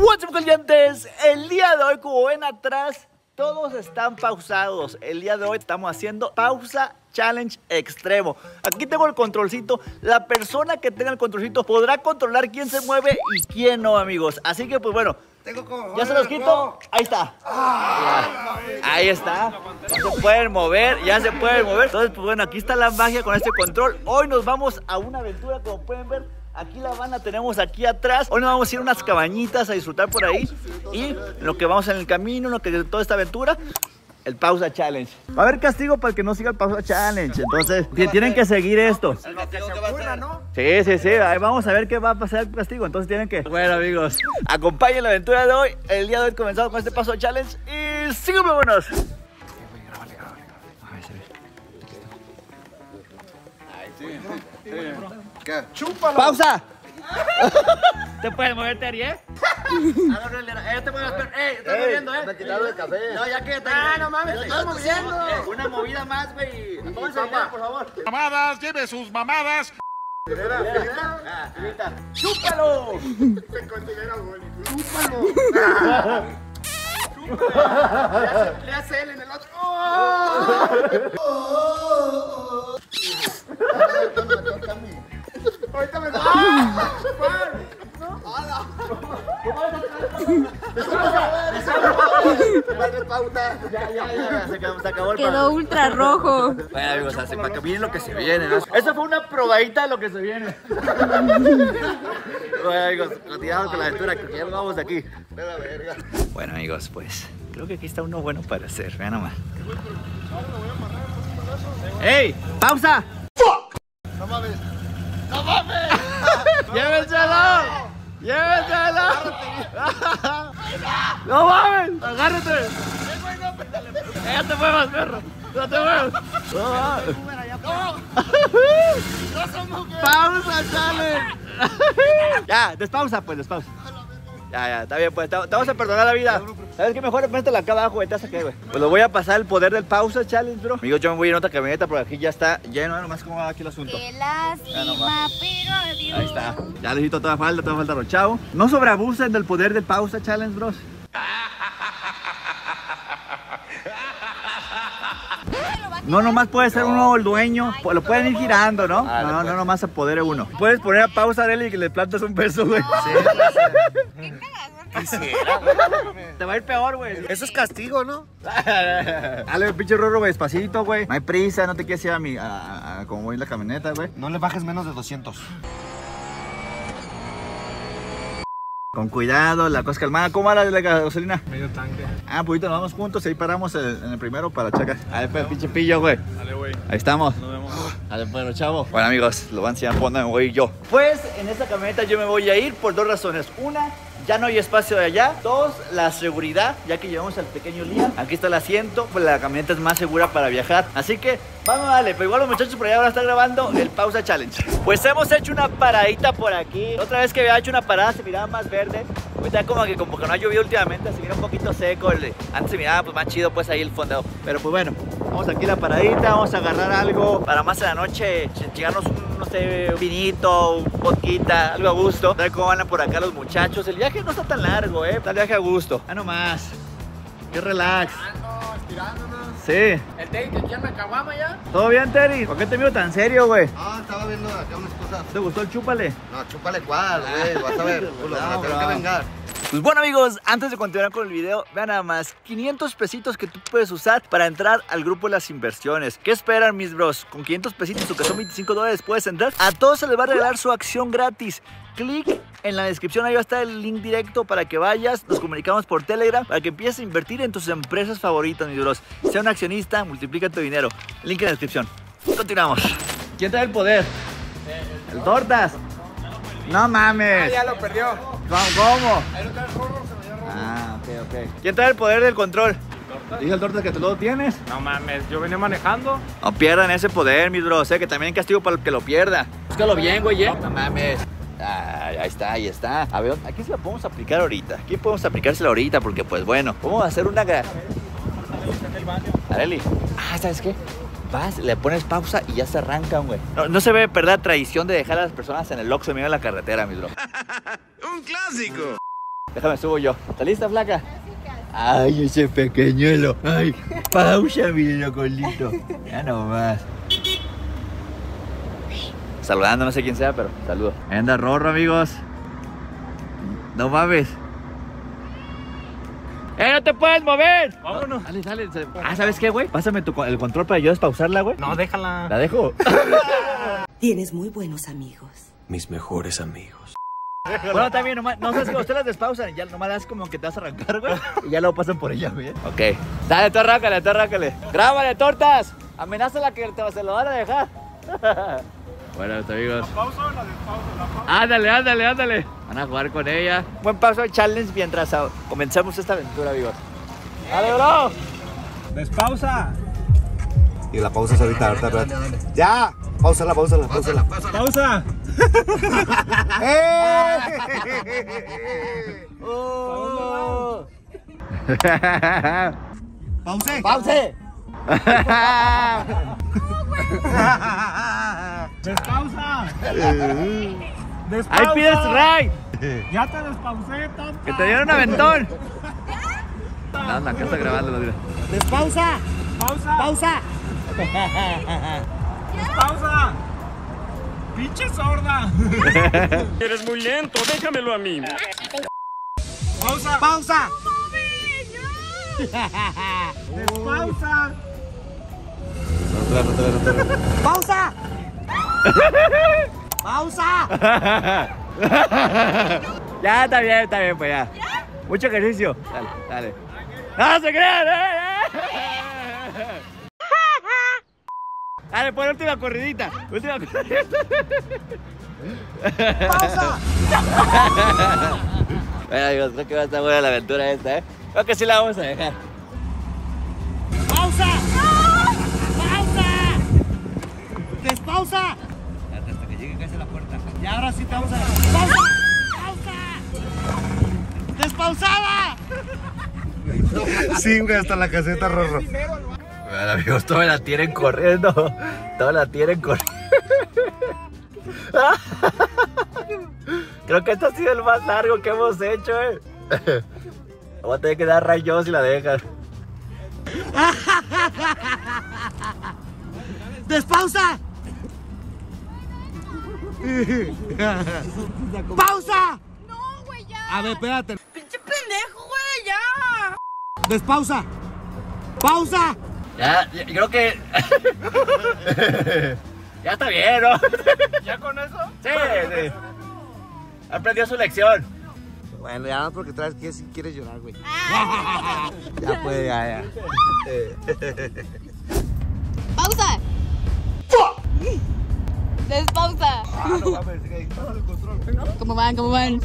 What's up, clientes. El día de hoy, como ven atrás, todos están pausados. El día de hoy estamos haciendo pausa challenge extremo. Aquí tengo el controlcito. La persona que tenga el controlcito podrá controlar quién se mueve y quién no, amigos. Así que pues bueno, tengo como... ya se los quito. Ahí está. Ahí está. Ya se pueden mover, ya se pueden mover. Entonces pues bueno, aquí está la magia con este control. Hoy nos vamos a una aventura, como pueden ver. Aquí la banda tenemos aquí atrás. Hoy nos vamos a ir a unas cabañitas a disfrutar por ahí. Y lo que vamos en el camino, lo que toda esta aventura, el pausa challenge. Va a haber castigo para el que no siga el pausa challenge. Entonces, tienen que seguir esto. El castigo que va a ser, ¿no? Sí, sí, sí. Ahí vamos a ver qué va a pasar el castigo. Entonces tienen que... bueno, amigos, acompañen la aventura de hoy. El día de hoy comenzamos con este pausa challenge. Y síganme, buenos. ¿Qué? ¡Chúpalo! ¡Pausa! ¿Te puedes moverte, Ariel? Te puedes ver. ¡Ey! ¡Estás moviendo, eh! ¡Me quitaron el café! ¡No, ya que está! ¡Ah, no mames! ¡Te estás moviendo! ¡Una movida más, güey! ¡Vamos a ver, por favor! ¡Mamadas! ¡Lleve sus mamadas! ¡Chúpalo! ¡Chúpalo! ¡Chúpalo! ¡Le hace él en el otro! ¡Oh! Ahorita me... ¡ah! ¡No! ¡Hala! Ya, se acabó el... quedó ultra rojo. Bueno, amigos, así para que miren lo que se viene, ¿no? Esa fue una probadita de lo que se viene. Bueno, amigos, continuamos con la aventura, que ya vamos de aquí. Bueno, amigos, pues creo que aquí está uno bueno para hacer. Vean nomás. ¡Ey! ¡Pausa! ¡Fuck! ¡No mames! ¡No mames! ¡Llévenselo! ¡Llévenselo! ¡No mames! ¡Agárrate! ¡Ya te muevas, perro! ¡No te muevas! ¡No! ¡Pausa, chale! Ya, despausa pues, despausa. Ya, está bien pues, te vamos a perdonar la vida. ¿Sabes qué? Mejor métela acá abajo, vete hasta que, güey. Pues lo voy a pasar el poder del pausa challenge, bro. Amigos, yo me voy a ir a otra camioneta porque aquí ya está lleno, nomás como va aquí el asunto. Qué lástima, pero adiós. Ahí está. Ya les quito toda falda, chao. No sobreabusen del poder del pausa challenge, bros. No, nomás puede ser uno el dueño. Lo pueden ir girando, ¿no? No, nomás a poder uno. Puedes poner a pausa a él y que le plantas un peso, güey. Sí. Quisiera, güey. Te va a ir peor, güey. Eso es castigo, ¿no? Dale, pinche Rorro, güey, despacito, güey. No hay prisa, no te quieres ir a mi... a como voy en la camioneta, güey. No le bajes menos de 200. Con cuidado, la cosa calmada. ¿Cómo va la gasolina? Medio tanque. Ah, poquito, nos vamos juntos. Ahí paramos en el primero para checar. Dale, pues, pinche pillo, güey. Dale, güey. Ahí estamos. Nos vemos. Dale, bueno, chavo. Bueno, amigos, lo van a enseñar, me voy yo. Pues, en esta camioneta yo me voy a ir por dos razones. Una... ya no hay espacio de allá. Dos, la seguridad, ya que llevamos al pequeño Liam. Aquí está el asiento, pues la camioneta es más segura para viajar. Así que vamos a darle, pero igual los muchachos por allá van a estar grabando el pausa challenge. Pues hemos hecho una paradita por aquí. Otra vez que había hecho una parada se miraba más verde. Ahorita como que no ha llovido últimamente, se mira un poquito seco. Antes se miraba pues más chido pues ahí el fondo. Pero pues bueno, vamos aquí a la paradita, vamos a agarrar algo para más a la noche, llegarnos un, no sé, un vinito, un vodka, algo a gusto. A ver cómo van por acá los muchachos. El viaje no está tan largo, está el viaje a gusto. Ah, nomás, qué relax. Estirándonos. Sí. El Terry te quiere una caguama ya. ¿Todo bien, Terry? ¿Por qué te miro tan serio, güey? Ah, estaba viendo acá unas cosas. ¿Te gustó el chúpale? No, chúpale cuál, güey, vas a ver. No, tengo que vengar. Pues bueno, amigos, antes de continuar con el video, vean nada más, 500 pesitos que tú puedes usar para entrar al grupo de las inversiones. ¿Qué esperan, mis bros? Con 500 pesitos, o que son $25, puedes entrar. A todos se les va a regalar su acción gratis. Clic en la descripción, ahí va a estar el link directo para que vayas. Nos comunicamos por Telegram para que empieces a invertir en tus empresas favoritas, mis bros. Sea un accionista, multiplica tu dinero. Link en la descripción. Continuamos. ¿Quién trae el poder? El Tortas. No mames. Ya lo perdió. ¿Cómo? Ahí lo trae el Rorro, se lo lleva el Rorro. Ah, ok. ¿Quién trae el poder del control? Dije al Tortas que tú lo tienes. No mames, yo venía manejando. No pierdan ese poder, mis bros, que también hay castigo para el que lo pierda. Búscalo bien, güey, No mames. Ah, ahí está, ahí está. A ver, aquí se la podemos aplicar ahorita. Aquí podemos aplicársela ahorita porque, pues, bueno, vamos a hacer una... Areli. Ah, ¿sabes qué? Vas, le pones pausa y ya se arrancan, güey. No se ve perder la tradición de dejar a las personas en el Oxxo en medio de la carretera, mis bro. ¡Un clásico! Déjame subo yo. ¿Está lista, flaca? Ay, ese pequeñuelo. Ay, pausa, mi locolito. Ya nomás. Saludando, no sé quién sea, pero saludo. Ahí anda Rorro, amigos. No mames. ¡No te puedes mover! ¡Vámonos! Dale, dale. Ah, ¿sabes qué, güey? Pásame el control para yo despausarla, güey. No, déjala. ¿La dejo? Tienes muy buenos amigos. Mis mejores amigos. Bueno, también, nomás, no sabes que ustedes las despausan. Ya nomás das como que te vas a arrancar, güey. Y ya luego pasan por ella, güey. Ok. Dale, tú arráncale, tú arráncale. Grábale, tortas. Amenázala que se lo van a dejar. Bueno, amigos. ¿La pausa o la despausa? La pausa. Ándale, ándale, ándale. Van a jugar con ella. Buen paso de challenge mientras comenzamos esta aventura, amigos. ¡Dale, bro! ¡Despausa! Y la pausa es ahorita, ahorita, dale. ¡Ya! Pausala, pausala, pausala. ¡Pausa! ¡Oh! ¡Pause! ¡Pause! ¡Despausa! ¡Despausa! ¡Ahí pides Ray! ¡Ya te despausé, tonta! ¡Que te dieron aventón! No, no, acá está grabando. ¡Despausa! ¡Pausa! ¡Pausa! ¡Despausa! ¡Pinche sorda! Eres muy lento, déjamelo a mí. ¡Pausa! ¡Pausa! ¡Despausa! ¡Pausa! ¡Pausa! Ya, está bien, pues ya. ¿Ya? Mucho ejercicio. Dale, dale. ¡No se crean! Dale, pon última corridita. Última corridita. ¡Pausa! Bueno, amigos, creo que va a estar buena la aventura esta, ¿eh? Creo que sí la vamos a dejar. ¡Pausa! ¡Pausa! Hasta que llegue casi a la puerta. Y ahora sí te vamos a... ¡Pausa! ¡Pausa! ¡Despausada! Sí, güey, hasta la caseta, Rorro. Bueno, amigos, todos la tienen corriendo. Todos la tienen corriendo. Creo que este ha sido el más largo que hemos hecho, Voy a tener que dar rayos si la dejan. ¡Despausa! ¡Pausa! No, güey, ya. A ver, espérate. Pinche pendejo, güey, ya. Despausa. ¡Pausa! Ya, yo creo que... ya está bien, ¿no? ¿Ya con eso? Sí, sí. Aprendió su lección. Bueno, ya no porque traes que si quieres llorar, güey. Ya puede, ya, ya. ¡Pausa! ¡Despausa! Ah, no mames, ahí está el control. ¿Cómo van? ¿Cómo van?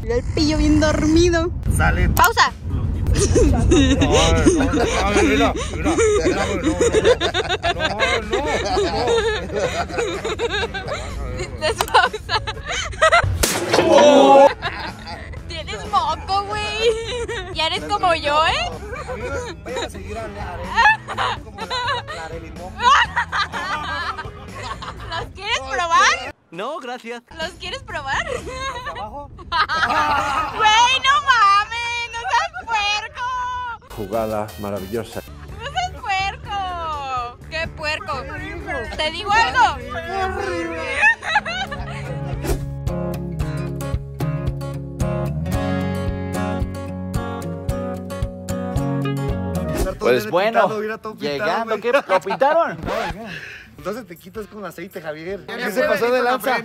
Mira el pillo bien dormido. Sale. ¡Pausa! No, mira, mira. No. ¡Despausa! Oh. Tienes moco, güey. Ya eres como yo, ¿eh? Voy a seguir a hablar, ¿eh? Como la de limón. ¿Los quieres probar? No, gracias. ¿Los quieres probar? ¿Abajo? ¡Güey, no mames! ¡No seas puerco! Jugada maravillosa. ¡No seas puerco! ¡Qué puerco! ¿Te digo algo? Pues bueno, pintado, llegando, ¿qué? ¿Lo pintaron? Entonces te quitas con aceite, Javier. ¿Qué se pasó de lanza?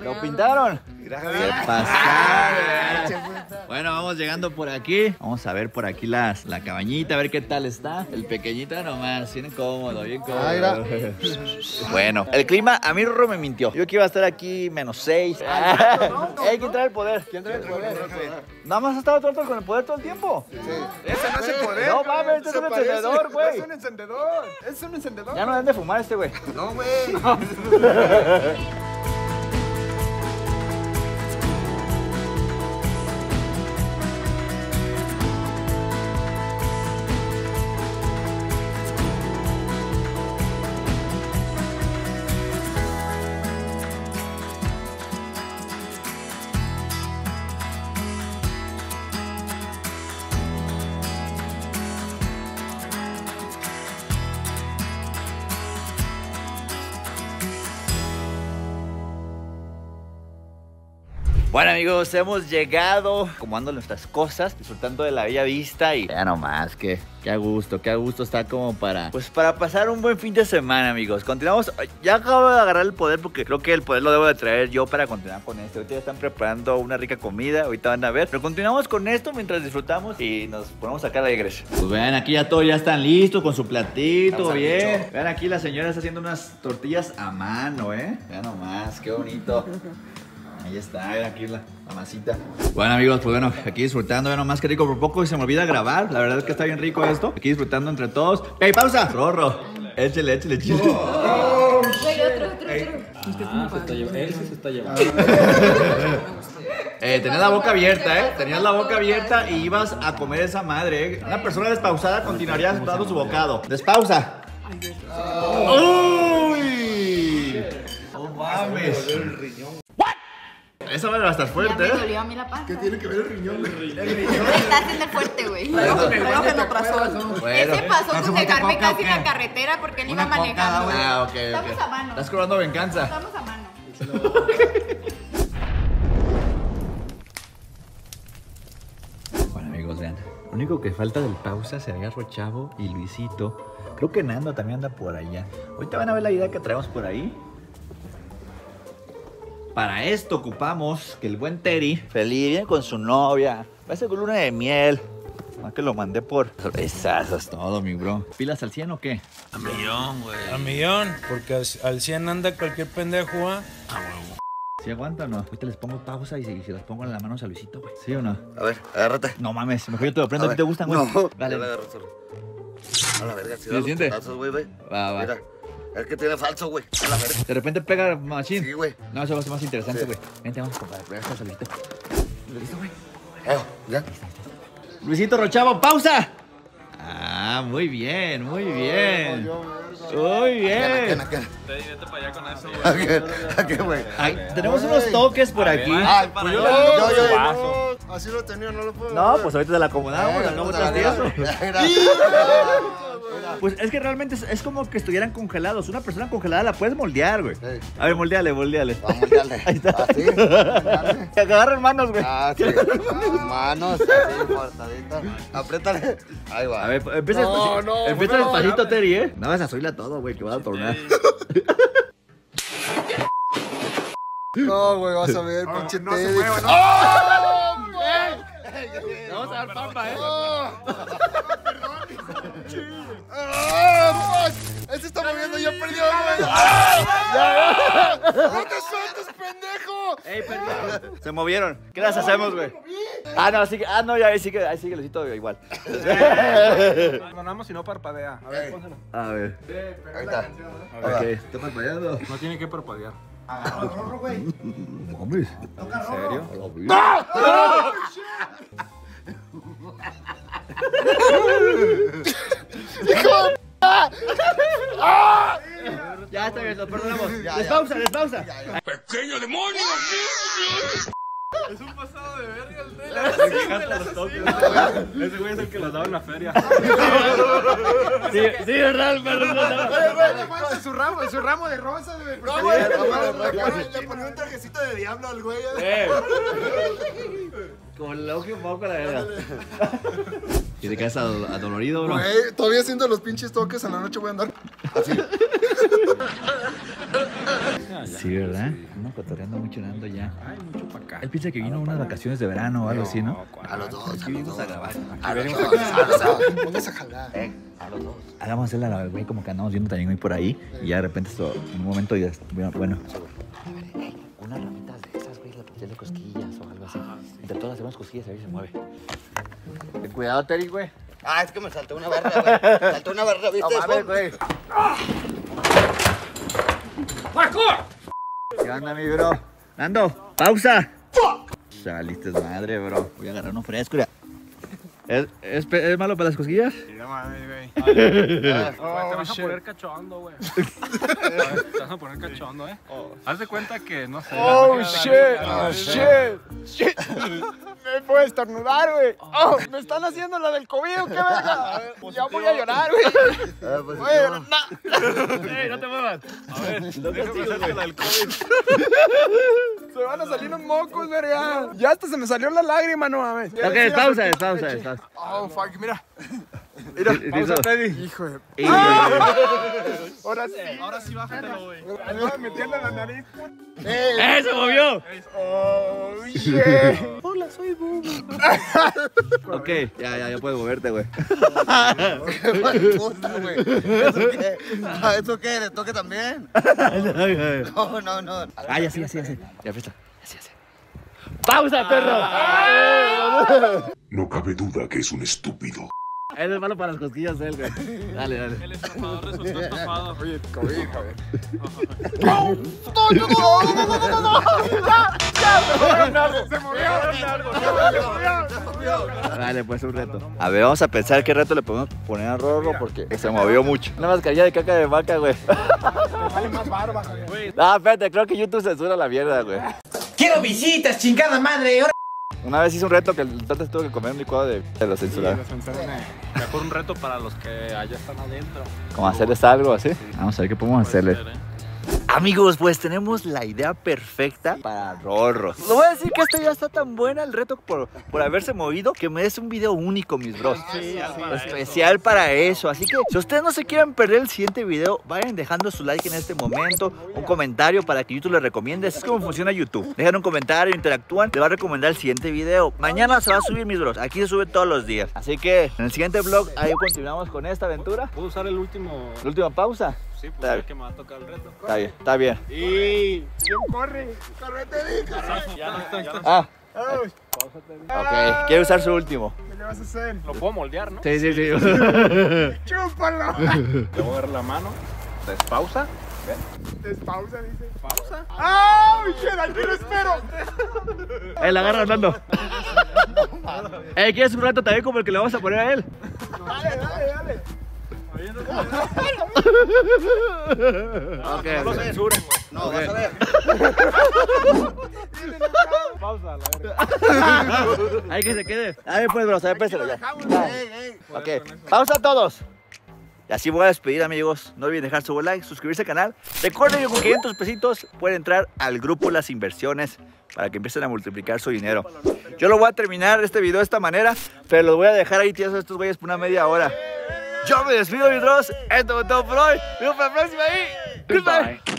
¿Lo pintaron? Mira, Javier. Pasar. Bueno, vamos llegando por aquí. Vamos a ver por aquí la cabañita, a ver qué tal está. El pequeñita nomás, bien cómodo, bien cómodo. Ah, bueno, el clima, a mí Rorro me mintió. Yo que iba a estar aquí -6. Hay que traer el poder. ¿Quién trae el poder? Nada más ha estado torto con el poder todo el tiempo. Sí. Ese no es el poder. No mames, este es un encendedor, güey. Es un encendedor. Es un encendedor. Ya no deben de fumar este, güey. No, güey. No. Bueno amigos, hemos llegado acomodando nuestras cosas, disfrutando de la bella vista y ya nomás que... Qué a gusto está como para... Pues para pasar un buen fin de semana, amigos. Continuamos. Ya acabo de agarrar el poder porque creo que el poder lo debo de traer yo para continuar con esto. Ahorita ya están preparando una rica comida. Ahorita van a ver. Pero continuamos con esto mientras disfrutamos y nos ponemos acá a la iglesia. Pues vean, aquí ya todos ya están listos con su platito, bien. Vean, aquí la señora está haciendo unas tortillas a mano, ¿eh? Vean nomás, qué bonito. Ahí está, aquí la masita. Bueno amigos, pues bueno, aquí disfrutando, bueno, más que rico, por poco y se me olvida grabar. La verdad es que está bien rico esto. Aquí disfrutando entre todos. ¡Ey, pausa! Rorro, échale, chile. ¡Oh! Otro. Él se está llevando. Tenías la boca abierta, tenías la boca abierta y ibas a comer esa madre, Una persona despausada continuaría dando su bocado. ¡Despausa! ¡Uy! ¡No mames! Esa va a estar fuerte, ¿eh? Me dolió a mí la panza. ¿Qué tiene que ver el riñón? Me está haciendo fuerte, güey. Ese pasó con dejarme casi en la carretera porque él iba manejando. Ah, ok. Estamos a mano. Estás cobrando venganza. Estamos a mano. Bueno, amigos, vean. Lo único que falta del pausa sería Rochavo y Luisito. Creo que Nando también anda por allá. Ahorita van a ver la idea que traemos por ahí. Para esto ocupamos que el buen Terry, feliz, viene con su novia. Va a ser con luna de miel. Más que lo mandé por sorpresas, es todo, mi bro. ¿Pilas al 100 o qué? A millón, güey. A millón, porque al 100 anda cualquier pendejo, ¿ah? A huevo. ¿Sí aguanta o no? Ahorita les pongo pausa y se las pongo en las manos a Luisito, güey. ¿Sí o no? A ver, agárrate. No mames, mejor yo te lo prendo, a ti te gustan, güey. No, dale. Yo le agarro solo. A la verga, si da los putazos, güey, güey. Va. Mira. Es que tiene falso, güey. De repente pega machín. Sí, güey. No, eso va a ser más interesante, güey. Sí. Vente, vamos, compadre. ¿Listo, güey? Ya. Luisito Rochavo, pausa. Ah, muy bien, muy bien. Muy bien. Vete para allá con eso, güey. ¿A qué, güey? Tenemos unos toques por aquí. Ay, pues yo. Así lo tenía, no lo puedo. No, pues ahorita te la acomodamos. Acabamos de Pues es que realmente es como que estuvieran congelados. Una persona congelada la puedes moldear, güey. Sí. A ver, moldeale. Vamos, moldeale. Ahí está. Así. Que agarren manos, güey. Ah, sí. Manos, así, cortadita. Apriétale. Ahí va. A ver, empieza despacito, Terry, ¿eh? No vas a subirla todo, güey, que vas a tornar. No, güey, vas a ver, pinche Terry. No se mueva, no. ¡Oh, güey! Vamos a dar pampa, ¿eh? ¡Ah! ¡Este está moviendo! ¡Ya perdió, güey! ¡Ah! ¡No te sueltes, pendejo! ¡Ey, pendejo! Se movieron. ¿Qué las hacemos, güey? Ah, no, así que. Ah, no, ya ahí sigue el sitio igual. Ganamos y no parpadea. A ver, pónselo. A ver. Ahí está. Ok, está parpadeando. No tiene que parpadear. Agarra el rorro, güey. Mames. ¿En serio? ¡No! Ya está bien, lo perdonamos. Despausa. ¡Pequeño demonio! Es un pasado de verga el de la. Ese güey es el que los daba en la feria. Sí, es real, pero su ramo de rosas, güey. Le ponía un trajecito de diablo al güey. Con el ojo un poco, la verdad. ¿Y te quedas adolorido, bro? Güey, todavía haciendo los pinches toques en la noche voy a andar así. Sí, ¿verdad? Estamos cotorreando mucho, Nando ya. Ay, mucho para acá. Él piensa que vino unas vacaciones de verano o algo así, ¿no? A los dos. Aquí venimos a grabar. A los dos. Póngase a jalar. A los dos. Ahora vamos a hacer la güey, como que andamos viendo también hoy por ahí. Y ya de repente, en un momento, ya. Bueno. A ver, unas ramitas de esas, güey, las de cosquillas o algo así. Entre todas las demás cosquillas, a ver si se mueve. Ten cuidado, Terry, güey. Ah, es que me saltó una barra, güey. ¿Viste? No mames, güey. ¿Qué onda, mi bro? Nando, pausa. Saliste madre, bro. Voy a agarrar uno fresco, ya. ¿Es malo para las cosquillas? Sí, no mames, güey. güey. Te vas a poner cachondo, güey. Te vas a poner cachondo, eh. Haz de cuenta que, no sé. Oh, shit. Oh, shit. Shit. Me puedo estornudar, güey. Oh, me están haciendo la del COVID, qué verga. Ya voy a llorar, güey. Voy a llorar. No te muevas. A ver, déjame hacerte la del COVID. Se van a salir los mocos, verga. Ya hasta se me salió la lágrima, no mames. Ok, pausa. Oh, fuck, mira. Mira, pausa, Freddy. Hijo de... Ahora sí, bájatelo, güey. Me metiendo la nariz. ¡Eh, se movió! ¡Oh, yeah! Hola, soy Bubu. Ok, ya puedes moverte, güey. ¿Eso qué? ¿Le toque también? No. Ah, ya sí. Ya presta. Ya. ¡Pausa, perro! No cabe duda que es un estúpido. Él es malo para las cosquillas de él, güey. Dale. El estafador resultó estafado. Oye, el COVID, joder. ¡No! ¡Se movió! Dale, pues un reto. A ver, vamos a pensar qué reto le podemos poner a Rorro porque se movió mucho. Una mascarilla de caca de vaca, güey. Vale más barba, güey. No, espérate, creo que YouTube censura la mierda, güey. ¡Quiero visitas, chingada madre! Una vez hice un reto que el Tata tuvo que comer un licuado de los censurados. Mejor un reto para los que allá están adentro. ¿Cómo hacerles algo así? Sí. Vamos a ver qué podemos hacerle. Amigos, pues tenemos la idea perfecta para Rorro. Lo voy a decir que esta ya está tan buena, el reto por haberse movido, que me des un video único, mis bros. Especial para eso. Así que si ustedes no se quieren perder el siguiente video, vayan dejando su like en este momento, un comentario para que YouTube les recomiende. Así es como funciona YouTube. Dejan un comentario, interactúan, te va a recomendar el siguiente video. Mañana se va a subir, mis bros. Aquí se sube todos los días. Así que en el siguiente vlog, ahí continuamos con esta aventura. ¿Puedo usar el último? ¿La última pausa? Sí, pues es que me va a tocar el reto. Está bien. Y... ¡Corre! ¡Correte, corre! Ya no está. Ok, quiero usar su último. ¿Qué le vas a hacer? Lo puedo moldear, ¿no? Sí. ¡Chúpalo! Te voy a dar la mano. Despausa. Despausa, dice. ¿Pausa? ¡Ah! ¡Miguel, aquí lo espero! La agarra Orlando. ¿Quieres un reto también como el que le vamos a poner a él? Dale. Okay. No lo censuren, güey. No, okay. Vas a ver. Pausa, la verga. Ahí que se quede. Ahí pues, bro, péselo ya. Ok, pausa a todos. Y así voy a despedir, amigos. No olviden dejar su buen like, suscribirse al canal. Recuerden que con 500 pesitos pueden entrar al grupo Las Inversiones para que empiecen a multiplicar su dinero. Yo lo voy a terminar este video de esta manera, pero los voy a dejar ahí tiesos a estos güeyes por una media hora. Yo me despido, mis bros. Esto fue todo por hoy. Nos vemos para la próxima y... Goodbye.